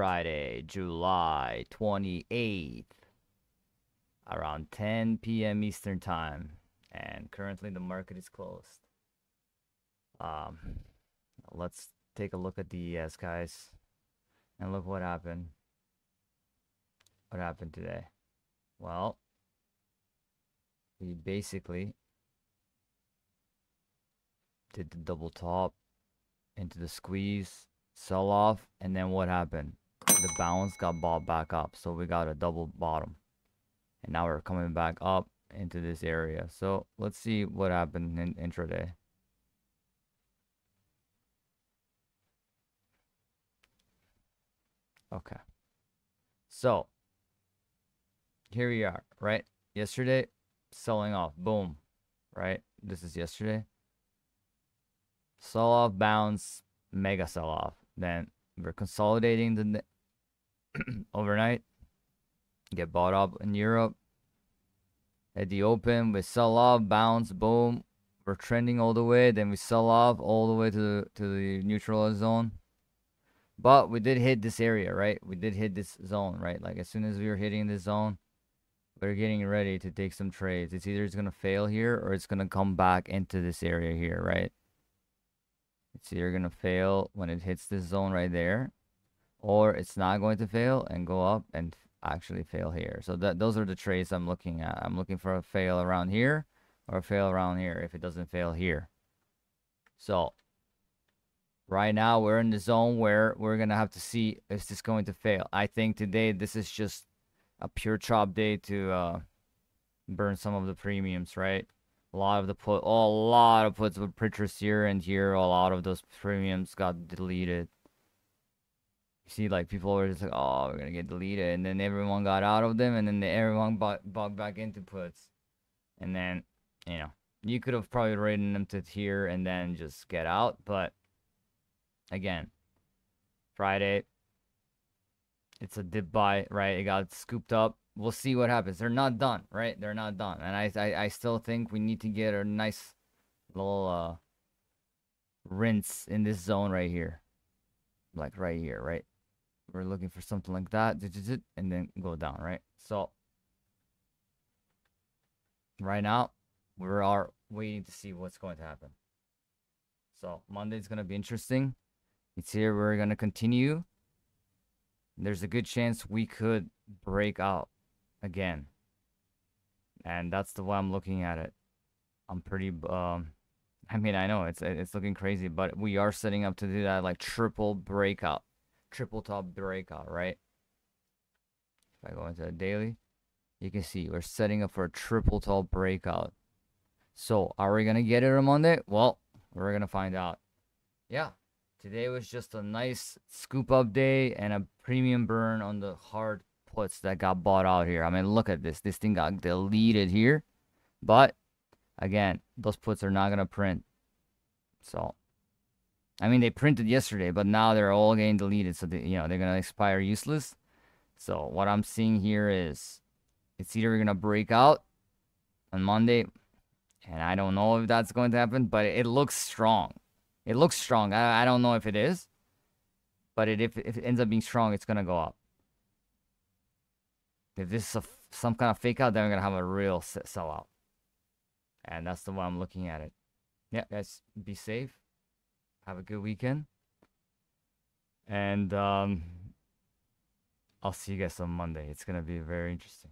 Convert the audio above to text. Friday, July 28th, around 10 p.m. Eastern Time, and currently the market is closed. Let's take a look at the ES, guys, and look what happened. What happened today? Well, we basically did the double top into the squeeze, sell off, and then what happened? The bounce got bought back up, so we got a double bottom, and now we're coming back up into this area. So let's see what happened in intraday. Okay, so here we are, right? Yesterday, selling off, boom, right? This is yesterday. Sell off, bounce, mega sell off. Then we're consolidating the overnight, get bought up in Europe. At the open, we sell off, bounce, boom. We're trending all the way. Then we sell off all the way to the neutral zone. But we did hit this area, right? We did hit this zone, right? Like as soon as we were hitting this zone, we're getting ready to take some trades. It's either it's going to fail here or it's going to come back into this area here, right? It's either going to fail when it hits this zone right there, or it's not going to fail and go up and actually fail here. So those are the trades I'm looking at. I'm looking for a fail around here or a fail around here if it doesn't fail here. So right now we're in the zone where we're going to have to see if this is going to fail. I think today this is just a pure chop day to burn some of the premiums, right? A lot of the put, oh, a lot of puts were purchased here and here. A lot of those premiums got deleted. You see, like people were just like, oh, we're gonna get deleted, and then everyone got out of them, and then everyone bought back into puts, and then you know you could have probably written them to here and then just get out, but again, Friday, it's a dip buy, right? It got scooped up. We'll see what happens. They're not done, right? They're not done. And I still think we need to get a nice little rinse in this zone right here. Like right here, right? We're looking for something like that. And then go down, right? So right now, we are waiting to see what's going to happen. So Monday's going to be interesting. It's here. We're going to continue. There's a good chance we could break out again, and that's the way I'm looking at it. I'm pretty I mean, I know it's looking crazy, but we are setting up to do that, like triple top breakout, right? If I go into the daily, you can see we're setting up for a triple top breakout. So are we gonna get it on Monday? Well, we're gonna find out. Yeah, today was just a nice scoop up day and a premium burn on the hard puts that got bought out here. I mean, look at this. This thing got deleted here, but again, those puts are not going to print. So I mean, they printed yesterday, but now they're all getting deleted, so they, you know, they're going to expire useless. So what I'm seeing here is it's either going to break out on Monday, and I don't know if that's going to happen, but it looks strong. It looks strong. I don't know if it is, but if it ends up being strong, it's going to go up. If this is some kind of fake out, then we're going to have a real sellout. And that's the way I'm looking at it. Yeah, guys, be safe. Have a good weekend. And I'll see you guys on Monday. It's going to be very interesting.